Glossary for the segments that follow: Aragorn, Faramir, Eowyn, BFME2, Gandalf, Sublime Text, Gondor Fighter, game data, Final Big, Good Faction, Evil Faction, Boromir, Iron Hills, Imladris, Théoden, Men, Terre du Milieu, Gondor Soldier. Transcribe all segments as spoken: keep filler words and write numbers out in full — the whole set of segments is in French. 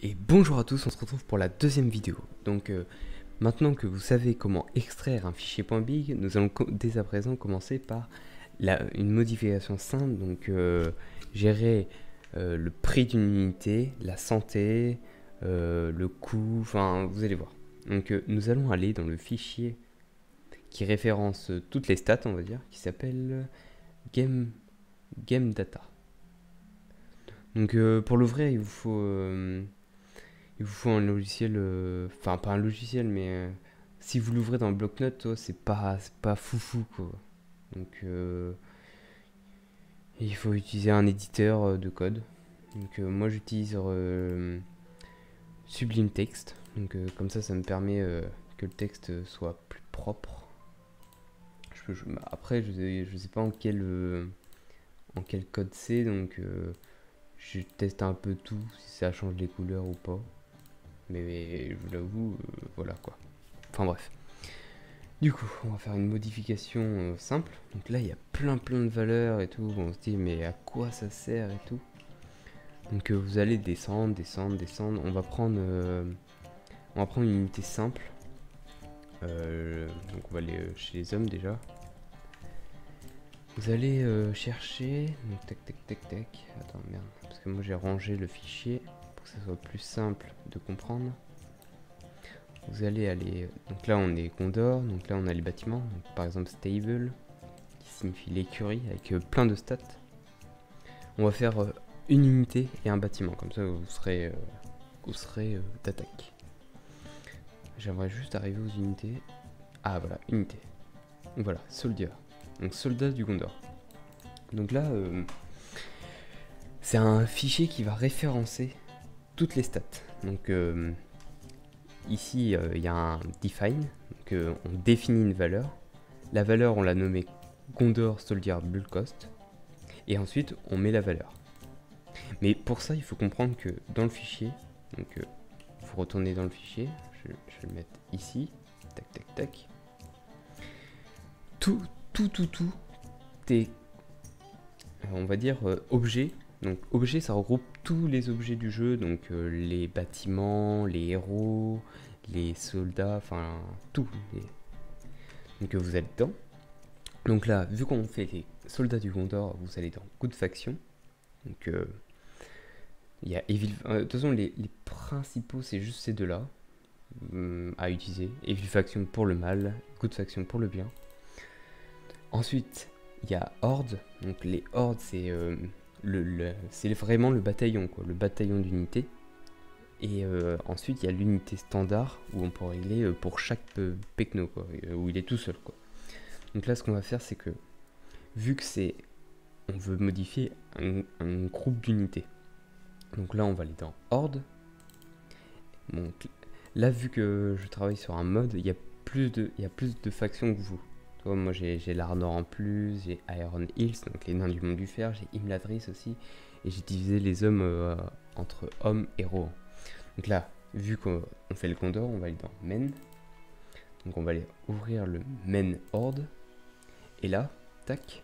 Et bonjour à tous, on se retrouve pour la deuxième vidéo. Donc euh, maintenant que vous savez comment extraire un fichier .big, nous allons dès à présent commencer par la, une modification simple. Donc euh, gérer euh, le prix d'une unité, la santé, euh, le coût, enfin vous allez voir. Donc euh, nous allons aller dans le fichier qui référence euh, toutes les stats, on va dire, qui s'appelle game, game data. Donc euh, pour l'ouvrir, il vous faut... Euh, Il vous faut un logiciel, euh... enfin pas un logiciel, mais euh... si vous l'ouvrez dans le bloc-notes, c'est pas, pas foufou quoi. Donc euh... il faut utiliser un éditeur de code. Donc euh, moi j'utilise euh... Sublime Text. Donc euh, comme ça, ça me permet euh, que le texte soit plus propre. Je peux, je... Après, je, je sais pas en quel, euh... en quel code c'est, donc euh... je teste un peu tout, si ça change les couleurs ou pas. Mais je vous l'avoue, euh, voilà quoi. Enfin bref. Du coup, on va faire une modification euh, simple. Donc là, il y a plein plein de valeurs et tout. On se dit, mais à quoi ça sert et tout. Donc euh, vous allez descendre, descendre, descendre. On va prendre, euh, on va prendre une unité simple. Euh, donc on va aller euh, chez les hommes déjà. Vous allez euh, chercher. Donc tac tac tac tac. Attends, merde. Parce que moi j'ai rangé le fichier. Que ça soit plus simple de comprendre, vous allez aller, donc là on est Gondor, donc là on a les bâtiments, donc par exemple stable qui signifie l'écurie avec euh, plein de stats. On va faire euh, une unité et un bâtiment, comme ça vous serez euh, vous serez euh, d'attaque. J'aimerais juste arriver aux unités. Ah voilà, unité, voilà, soldier, donc soldat du Gondor. Donc là euh, c'est un fichier qui va référencer toutes les stats. Donc euh, ici il euh, y a un define, donc euh, on définit une valeur. La valeur, on l'a nommée Gondor Soldier Build Cost, et ensuite on met la valeur. Mais pour ça, il faut comprendre que dans le fichier, donc euh, vous retournez dans le fichier, je, je vais le mettre ici, tac tac tac, tout tout tout tout tes, on va dire euh, objets. Donc objet, ça regroupe tous les objets du jeu, donc euh, les bâtiments, les héros, les soldats, enfin tout. Les... Donc euh, vous êtes dedans. Donc là, vu qu'on fait les soldats du Gondor, vous allez dans Good Faction. Donc il euh, y a Evil... Euh, de toute façon, les, les principaux, c'est juste ces deux-là euh, à utiliser. Evil Faction pour le mal, Good Faction pour le bien. Ensuite, il y a Horde. Donc les Hordes, c'est... Euh, Le, le, c'est vraiment le bataillon, quoi, le bataillon d'unité. Et euh, ensuite, il y a l'unité standard où on peut régler euh, pour chaque euh, pecno, quoi, euh, où il est tout seul, quoi. Donc là, ce qu'on va faire, c'est que vu que c'est, on veut modifier un, un groupe d'unités. Donc là, on va aller dans Horde. Bon, là, vu que je travaille sur un mode, il y a plus de, il y a plus de factions que vous. Toi, moi j'ai l'Arnor en plus, j'ai Iron Hills, donc les nains du monde du fer, j'ai Imladris aussi, et j'ai divisé les hommes euh, entre hommes et héros. Donc là, vu qu'on fait le Gondor, on va aller dans Men. Donc on va aller ouvrir le Men Horde. Et là, tac.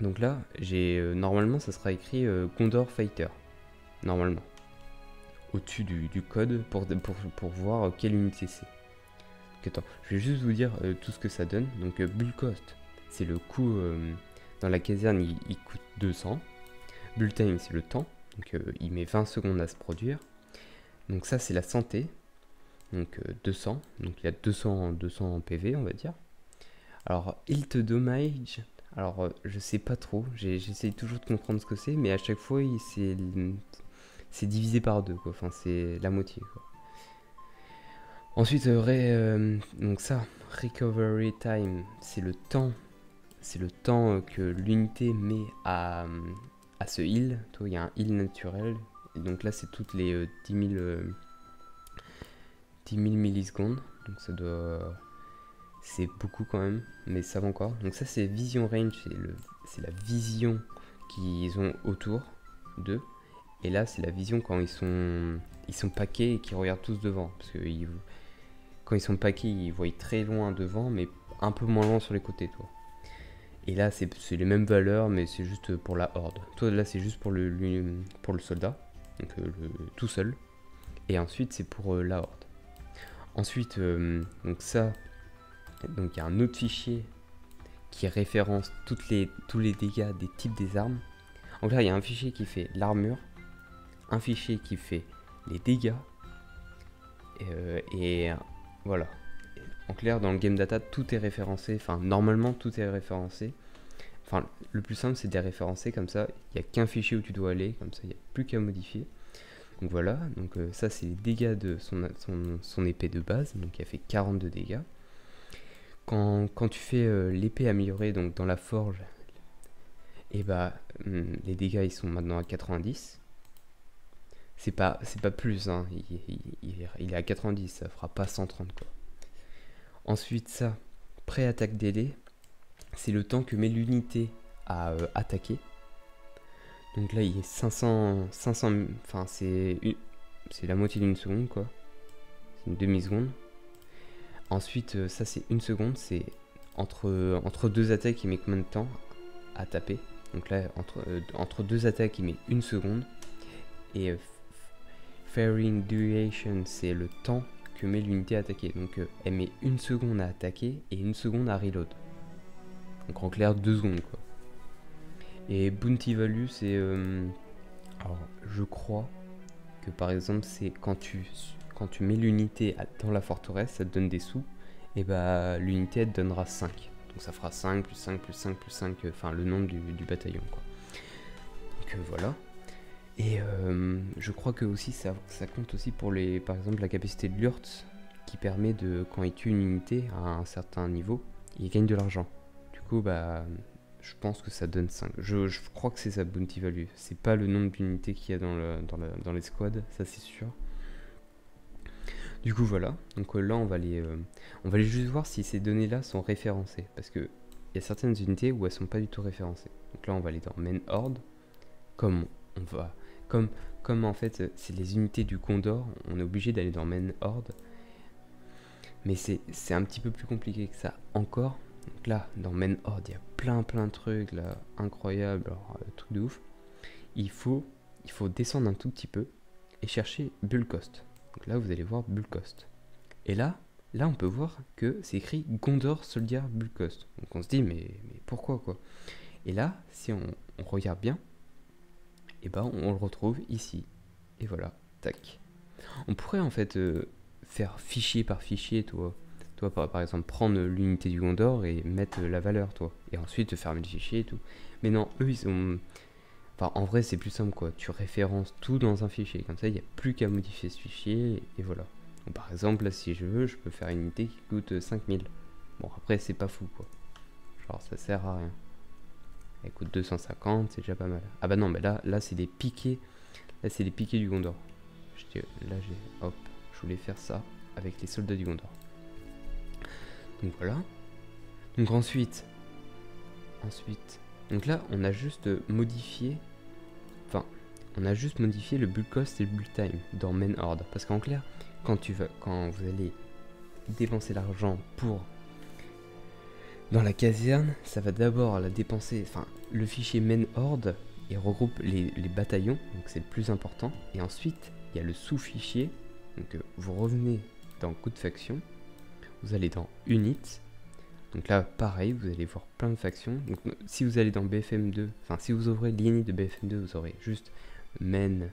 Donc là, j'ai euh, normalement ça sera écrit euh, Gondor Fighter. Normalement. Au-dessus du, du code pour, pour, pour voir quelle unité c'est. Attends, je vais juste vous dire euh, tout ce que ça donne. Donc euh, Bull Cost, c'est le coût euh, dans la caserne, il, il coûte deux cents. Bull Time, c'est le temps, donc euh, il met vingt secondes à se produire. Donc ça, c'est la santé, donc euh, deux cents, donc il y a deux cents P V, on va dire. Alors Hilt Damage, alors euh, je sais pas trop, j'essaie toujours de comprendre ce que c'est, mais à chaque fois c'est divisé par deux, quoi. Enfin c'est la moitié, quoi. Ensuite, euh, ré, euh, donc ça, recovery time, c'est le temps, c'est le temps que l'unité met à, à ce heal. Il y a un heal naturel, et donc là c'est toutes les euh, dix mille, euh, dix mille millisecondes, donc ça doit, euh, c'est beaucoup quand même, mais ça va encore. Donc ça c'est vision range, c'est la vision qu'ils ont autour d'eux, et là c'est la vision quand ils sont, ils sont paquets et qu'ils regardent tous devant, parce que ils, quand ils sont paquets, ils voient très loin devant, mais un peu moins loin sur les côtés, toi. Et là, c'est les mêmes valeurs, mais c'est juste pour la horde. Toi, là, c'est juste pour le, lui, pour le soldat, donc euh, le, tout seul. Et ensuite, c'est pour euh, la horde. Ensuite, euh, donc ça, donc il y a un autre fichier qui référence toutes les, tous les dégâts des types des armes. Donc là, il y a un fichier qui fait l'armure, un fichier qui fait les dégâts, euh, et voilà. En clair, dans le game data, tout est référencé, enfin, normalement, tout est référencé. Enfin, le plus simple, c'est de les référencer, comme ça, il n'y a qu'un fichier où tu dois aller, comme ça, il n'y a plus qu'à modifier. Donc voilà, donc euh, ça, c'est les dégâts de son, son, son épée de base, donc elle fait quarante-deux dégâts. Quand, quand tu fais euh, l'épée améliorée, donc dans la forge, et bah, hum, les dégâts, ils sont maintenant à quatre-vingt-dix. C'est pas, c'est pas plus, hein, il, il, il, il est à quatre-vingt-dix, ça fera pas cent trente, quoi. Ensuite, ça, pré-attaque délai, c'est le temps que met l'unité à euh, attaquer. Donc là, il est cinq cents, cinq cents, enfin c'est la moitié d'une seconde, quoi. C'est une demi-seconde. Ensuite, euh, ça c'est une seconde, c'est entre, entre deux attaques, il met combien de temps à taper. Donc là, entre, euh, entre deux attaques, il met une seconde. Et euh, firing duration, c'est le temps que met l'unité à attaquer, donc euh, elle met une seconde à attaquer et une seconde à reload, donc en clair deux secondes, quoi. Et bounty value, c'est euh, alors je crois que par exemple c'est quand tu quand tu mets l'unité dans la forteresse, ça te donne des sous, et bah l'unité elle te donnera cinq, donc ça fera cinq plus cinq plus cinq plus cinq, enfin euh, le nombre du, du bataillon, quoi. Donc euh, voilà. Et euh, je crois que aussi ça, ça compte aussi pour les, par exemple la capacité de l'Urt, qui permet de, quand il tue une unité à un certain niveau, il gagne de l'argent. Du coup, bah, je pense que ça donne cinq. Je, je crois que c'est sa bounty value. C'est pas le nombre d'unités qu'il y a dans, le, dans, la, dans les squads, ça c'est sûr. Du coup voilà. Donc euh, là on va les, euh, on va aller juste voir si ces données-là sont référencées, parce que il y a certaines unités où elles sont pas du tout référencées. Donc là on va aller dans Men Horde, comme on va. Comme, comme en fait c'est les unités du Gondor, on est obligé d'aller dans Men Horde. Mais c'est un petit peu plus compliqué que ça encore. Donc là, dans Men Horde, il y a plein plein de trucs là, incroyables, alors, euh, truc de ouf. Il faut, il faut descendre un tout petit peu et chercher Bull Cost. Donc là vous allez voir Bull Cost. Et là, là on peut voir que c'est écrit Gondor Soldier Bull Cost. Donc on se dit mais, mais pourquoi, quoi. Et là, si on, on regarde bien, et eh ben, on le retrouve ici. Et voilà, tac. On pourrait en fait euh, faire fichier par fichier, toi. Toi, par, par exemple, prendre l'unité du Gondor et mettre la valeur, toi. Et ensuite, fermer le fichier et tout. Mais non, eux, ils ont... Enfin, en vrai, c'est plus simple, quoi. Tu références tout dans un fichier. Comme ça, il n'y a plus qu'à modifier ce fichier. Et voilà. Donc, par exemple, là, si je veux, je peux faire une unité qui coûte cinq mille. Bon, après, c'est pas fou, quoi. Genre, ça sert à rien. Elle coûte deux cent cinquante, c'est déjà pas mal. Ah bah non, mais là, là c'est des piquets. Là, c'est des piquets du Gondor. Là, j'ai... Hop, je voulais faire ça avec les soldats du Gondor. Donc voilà. Donc ensuite... Ensuite... Donc là, on a juste modifié... Enfin, on a juste modifié le build cost et le build time dans Men Horde. Parce qu'en clair, quand tu vas... Quand vous allez dépenser l'argent pour... Dans la caserne, ça va d'abord la dépenser, enfin le fichier Men Horde, il regroupe les, les bataillons, donc c'est le plus important. Et ensuite, il y a le sous-fichier, donc euh, vous revenez dans Good Faction, vous allez dans Unit, donc là pareil, vous allez voir plein de factions. Donc si vous allez dans B F M deux, enfin si vous ouvrez l'I N I de B F M deux, vous aurez juste Men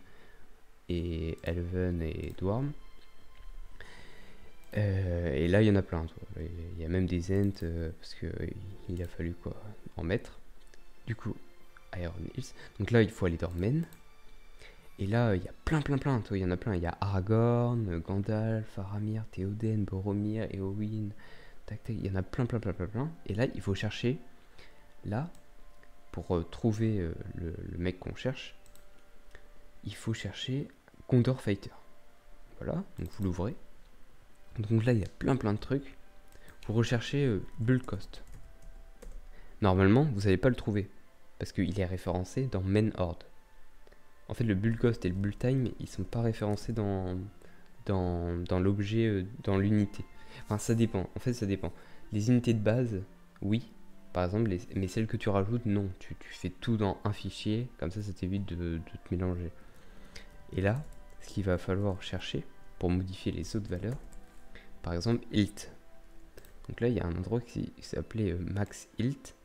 et Elven et Dwarm. Euh, et là il y en a plein, il y a même des Ents, euh, parce que euh, il a fallu quoi en mettre. Du coup, Iron Hills, donc là il faut aller dans Men, et là il euh, y a plein plein plein, il y en a plein, il y a Aragorn, Gandalf, Faramir, Théoden, Boromir, Eowyn, tac tac, il y en a plein plein plein plein plein, et là il faut chercher, là, pour euh, trouver euh, le, le mec qu'on cherche, il faut chercher Gondor Fighter, voilà, donc vous l'ouvrez. Donc là, il y a plein plein de trucs. Vous recherchez euh, Bull Cost. Normalement, vous n'allez pas le trouver, parce qu'il est référencé dans Men Horde. En fait, le Bull Cost et le Bull Time, ils sont pas référencés dans, dans, dans l'objet, euh, dans l'unité. Enfin, ça dépend. En fait, ça dépend. Les unités de base, oui. Par exemple, les, mais celles que tu rajoutes, non. Tu, tu fais tout dans un fichier. Comme ça, ça t'évite de, de te mélanger. Et là, ce qu'il va falloir chercher pour modifier les autres valeurs, par exemple Hilt. Donc là il y a un endroit qui s'appelait Max Hilt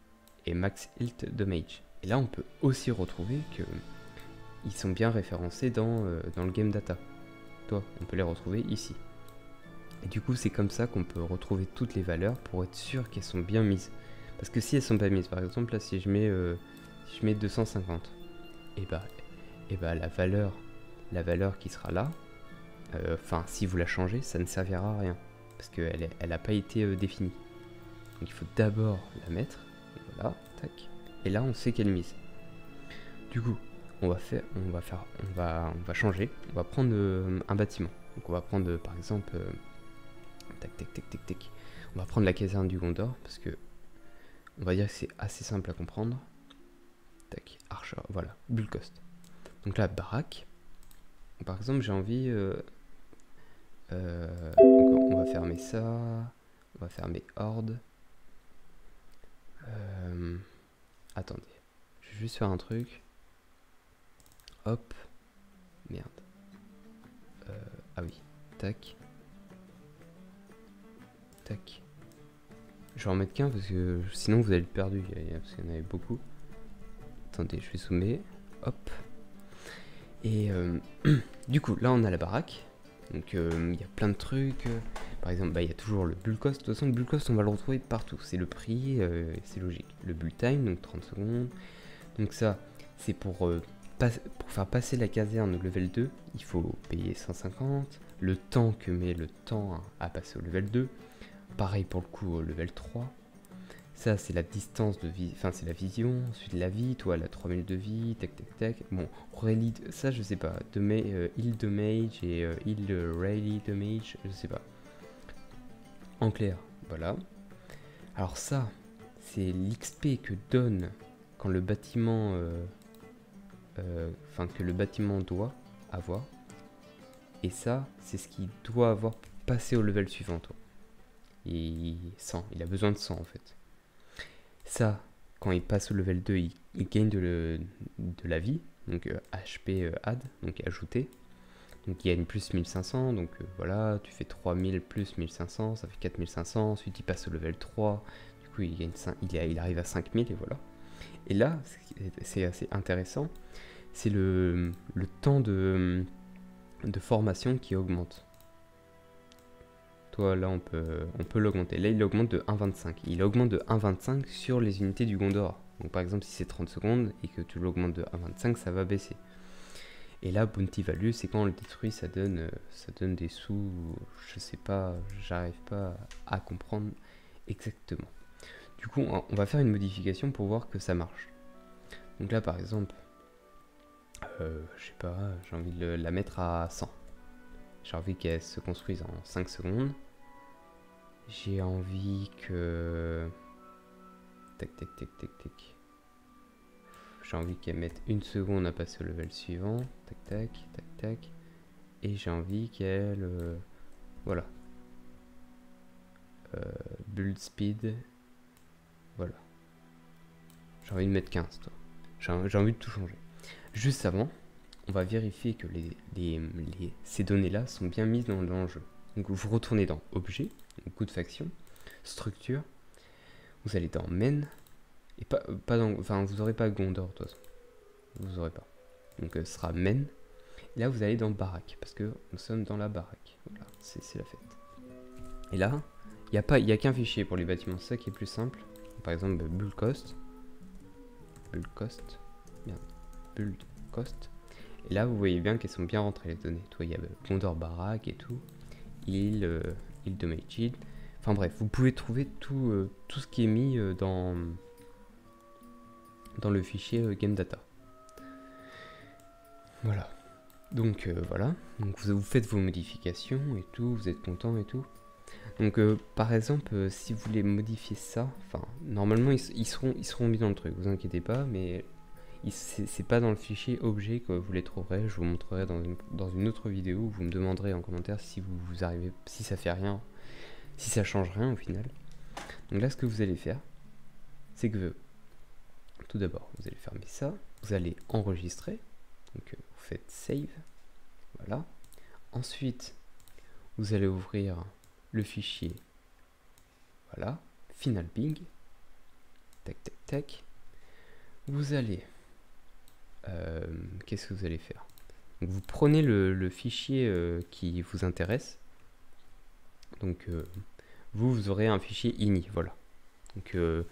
et Max Hilt de Mage. Et là on peut aussi retrouver que ils sont bien référencés dans, euh, dans le game data. Toi, on peut les retrouver ici. Et du coup c'est comme ça qu'on peut retrouver toutes les valeurs pour être sûr qu'elles sont bien mises. Parce que si elles sont pas mises, par exemple là si je mets, euh, si je mets deux cent cinquante, et bah, et bah la valeur, la valeur qui sera là, enfin euh, si vous la changez ça ne servira à rien. Parce qu'elle elle a pas été euh, définie. Donc il faut d'abord la mettre. Voilà, tac. Et là on sait quelle mise. Du coup, on va faire, on va faire, on va, on va changer. On va prendre euh, un bâtiment. Donc on va prendre euh, par exemple, euh, tac, tac, tac, tac, tac. On va prendre la caserne du Gondor parce que on va dire que c'est assez simple à comprendre. Tac, Archer, voilà, bull cost. Donc là, baraque. Par exemple, j'ai envie. Euh, euh, on va fermer ça. On va fermer Horde. Euh, attendez, je vais juste faire un truc. Hop, merde. Euh, ah oui, tac. Tac. Je vais en mettre qu'un parce que sinon vous allez le perdu, parce qu'il y en avait beaucoup. Attendez, je vais zoomer. Hop. Et euh, du coup, là on a la baraque. Donc il euh, y a plein de trucs. Par exemple, bah, y a toujours le bull cost. De toute façon, le bull cost on va le retrouver partout. C'est le prix, euh, c'est logique. Le bull time, donc trente secondes. Donc ça, c'est pour, euh, pas, pour faire passer la caserne au level deux. Il faut payer cent cinquante. Le temps que met le temps à passer au level deux. Pareil pour le coup au level trois. Ça c'est la distance de vie, enfin c'est la vision, ensuite la vie, toi elle a trois mille de vie, tac tac tac. Bon, Rally, ça je sais pas, de ma euh, Heal de Mage et euh, Heal de Rally de Mage, je sais pas. En clair, voilà. Alors ça, c'est l'X P que donne quand le bâtiment, euh, euh, enfin que le bâtiment doit avoir. Et ça, c'est ce qu'il doit avoir pour passer au level suivant, toi. Et cent, il a besoin de cent en fait. Ça, quand il passe au level deux, il, il gagne de, le, de la vie, donc euh, H P euh, add, donc ajouté. Donc il gagne plus mille cinq cents, donc euh, voilà, tu fais trois mille plus mille cinq cents, ça fait quatre mille cinq cents, ensuite il passe au level trois, du coup il, gagne cinq, il, il arrive à cinq mille et voilà. Et là, c'est assez intéressant, c'est le, le temps de, de formation qui augmente. Toi là on peut on peut l'augmenter, là il augmente de un virgule vingt-cinq, il augmente de un virgule vingt-cinq sur les unités du Gondor. Donc par exemple si c'est trente secondes et que tu l'augmentes de un virgule vingt-cinq, ça va baisser. Et là bounty value, c'est quand on le détruit, ça donne ça donne des sous, je sais pas, j'arrive pas à comprendre exactement. Du coup on va faire une modification pour voir que ça marche. Donc là par exemple euh, je sais pas, j'ai envie de la mettre à cent. J'ai envie qu'elle se construise en cinq secondes. J'ai envie que... Tac, tac, tac, tac, tac. J'ai envie qu'elle mette une seconde à passer au level suivant. Tac, tac, tac, tac. Et j'ai envie qu'elle... Euh... Voilà. Euh, build speed. Voilà. J'ai envie de mettre quinze, toi. J'ai envie de tout changer. Juste avant... on va vérifier que les, les, les, ces données-là sont bien mises dans l'enjeu. Donc vous retournez dans Objet, Good Faction, Structure, vous allez dans Men, et pas, pas dans, enfin vous n'aurez pas Gondor de toute façon, vous n'aurez pas. Donc ce sera Men, et là vous allez dans Baraque, parce que nous sommes dans la baraque, voilà, c'est la fête. Et là, il n'y a pas, il n'y a qu'un fichier pour les bâtiments, c'est ça qui est plus simple. Par exemple, Build Cost, Build Cost, bien, Build Cost. Et là, vous voyez bien qu'elles sont bien rentrées les données. Toi, il y a Gondor Baraque et tout, île, euh, île de Maïchid. Enfin bref, vous pouvez trouver tout, euh, tout ce qui est mis euh, dans, dans le fichier euh, Game Data. Voilà. Donc euh, voilà. Donc vous, vous faites vos modifications et tout, vous êtes content et tout. Donc euh, par exemple, euh, si vous voulez modifier ça, enfin normalement ils, ils, seront, ils seront mis dans le truc, vous inquiétez pas, mais. C'est pas dans le fichier objet que vous les trouverez, je vous montrerai dans une, dans une autre vidéo où vous me demanderez en commentaire si vous, vous arrivez, si ça fait rien, si ça change rien au final. Donc là ce que vous allez faire, c'est que tout d'abord vous allez fermer ça, vous allez enregistrer, donc vous faites save, Voilà. Ensuite, vous allez ouvrir le fichier. Voilà. Final Big. Tac, tac, tac. Vous allez... Euh, Qu'est-ce que vous allez faire? Donc, vous prenez le, le fichier euh, qui vous intéresse. Donc, euh, vous, vous aurez un fichier I N I. Voilà. Donc, euh,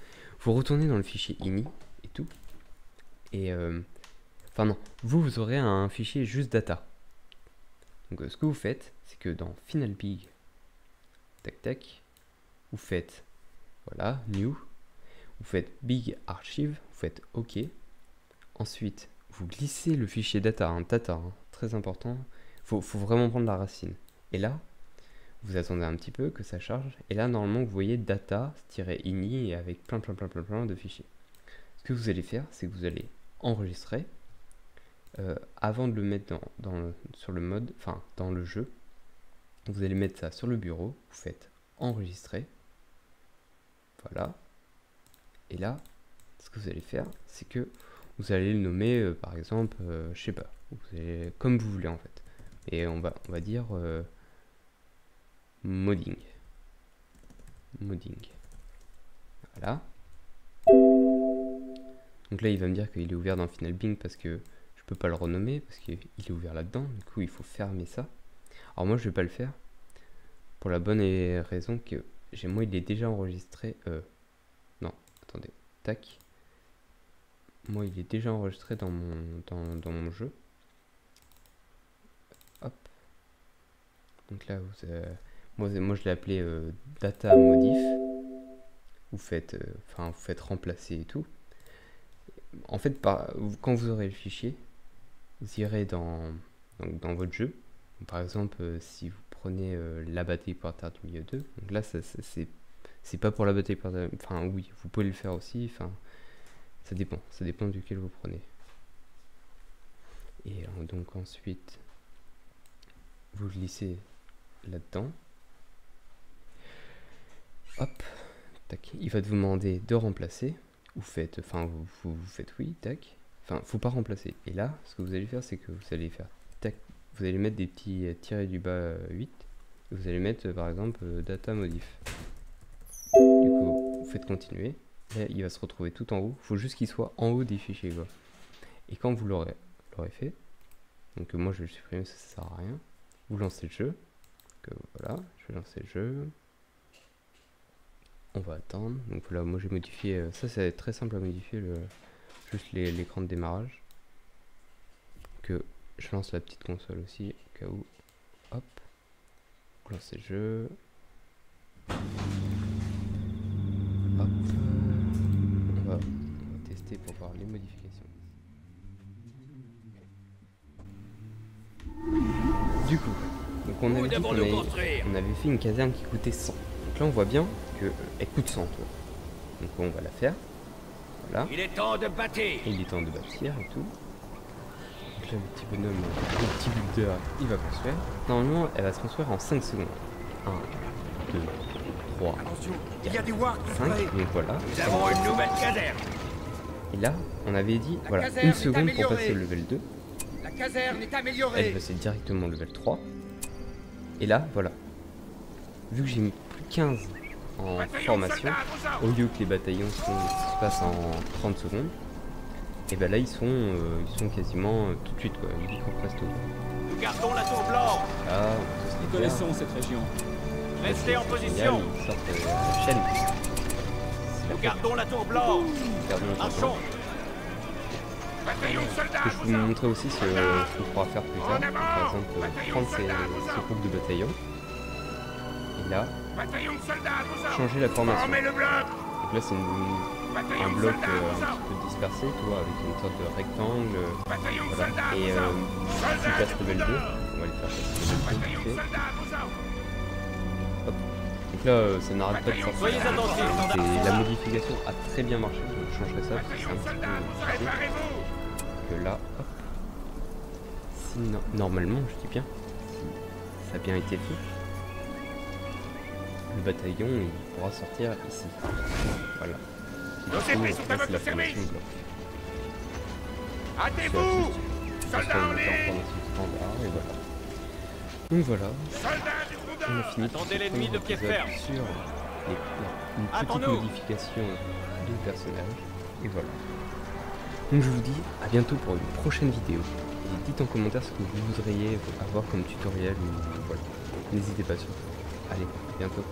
vous retournez dans le fichier I N I et tout. Et... Euh, Enfin non, vous, vous aurez un fichier juste data. Donc euh, ce que vous faites, c'est que dans Final Big, tac tac, vous faites, voilà, New, vous faites Big Archive, vous faites OK. Ensuite, vous glissez le fichier data, hein, data, hein, très important, il faut, faut vraiment prendre la racine. Et là, vous attendez un petit peu que ça charge, et là, normalement, vous voyez data-ini avec plein, plein, plein, plein, plein de fichiers. Ce que vous allez faire, c'est que vous allez enregistrer. Euh, avant de le mettre dans, dans le, sur le mode, enfin dans le jeu, vous allez mettre ça sur le bureau, vous faites enregistrer, voilà, et là, ce que vous allez faire, c'est que vous allez le nommer, euh, par exemple, euh, je sais pas, vous allez, comme vous voulez en fait, et on va, on va dire euh, modding, modding, voilà. Donc là, il va me dire qu'il est ouvert dans Final Bing parce que peux pas le renommer parce qu'il est ouvert là-dedans, du coup il faut fermer ça. Alors moi je vais pas le faire pour la bonne raison que j'ai moi il est déjà enregistré. Euh, non, attendez, tac. Moi il est déjà enregistré dans mon dans, dans mon jeu. Hop. Donc là vous, euh, moi moi je l'ai appelé euh, data modif. Vous faites, euh, enfin vous faites remplacer et tout. En fait par, quand vous aurez le fichier, vous irez dans, donc dans votre jeu. Donc, par exemple, euh, si vous prenez euh, la bataille pour terre du milieu deux, donc là, ça, ça, c'est pas pour la bataille pour terre. Enfin, oui, vous pouvez le faire aussi. Enfin, ça dépend. Ça dépend duquel vous prenez. Et euh, donc, ensuite, vous glissez là-dedans. Hop. Tac. Il va vous demander de remplacer. Ou faites, enfin, vous, vous, vous faites oui, tac. Enfin, faut pas remplacer. Et là, ce que vous allez faire, c'est que vous allez faire tac, vous allez mettre des petits euh, tirés du bas euh, huit. Et vous allez mettre, euh, par exemple, euh, data modif. Du coup, vous faites continuer. Là, il va se retrouver tout en haut. Il faut juste qu'il soit en haut des fichiers, quoi. Et quand vous l'aurez fait, donc euh, moi je vais le supprimer, ça, ça sert à rien. Vous lancez le jeu. Donc, euh, voilà, je vais lancer le jeu. On va attendre. Donc là, moi j'ai modifié. Euh, ça, c'est très simple à modifier le. Juste l'écran de démarrage. Que je lance la petite console aussi, au cas où. Hop. Lancer le jeu. Hop. On va, on va tester pour voir les modifications. Du coup, donc on avait, dit on, avait, on avait fait une caserne qui coûtait cent. Donc là, on voit bien qu'elle coûte cent. Donc on va la faire. Voilà. Il est temps de bâtir. Il est temps de bâtir et tout. Donc là, le petit bonhomme, le petit builder, il va construire. Normalement, elle va se construire en cinq secondes. un, deux, trois, il y a du work cinq. Donc voilà. Nous avons une nouvelle caserne. Et là, on avait dit, la voilà, une seconde pour passer au level deux. La caserne est améliorée. Elle passait directement au level trois. Et là, voilà. Vu que j'ai mis plus quinze en formation, au lieu que les bataillons sont, se passent en trente secondes, et ben là ils sont, euh, ils sont quasiment euh, tout de suite quoi, ils sont presque tout. Nous gardons la tour blanche. Ah, nous connaissons cette région. Restez en position. Ils sortent euh, la chaîne. Nous gardons la tour blanche. Marchons. Ce que je vous montrer aussi ce, ce qu'on pourra faire plus tard, par exemple euh, prendre ces, ce groupe de bataillons. Et là, changer la formation. Donc là c'est un bloc euh, un petit peu dispersé, tu vois, avec une sorte de rectangle. Euh, voilà. Et euh, si tu passes level deux, on va les faire passer level deux. Hop. Donc là euh, ça n'arrête pas de sortir. Et la modification a très bien marché, donc je changerai ça parce que c'est un petit peu compliqué. Que là, hop. Si no normalement, je dis bien, si ça a bien été fait. Le bataillon il pourra sortir ici. Voilà. Nos épées sont à votre service. Hâtez-vous, soldats en ligne. Et voilà. Donc voilà. On a fini. Attendez l'ennemi de pied ferme. Sur les, une petite Attends-nous. modification du personnage. Et voilà. Donc je vous dis à bientôt pour une prochaine vidéo. Et dites en commentaire ce que vous voudriez avoir comme tutoriel. Voilà. N'hésitez pas sur. Allez, à bientôt.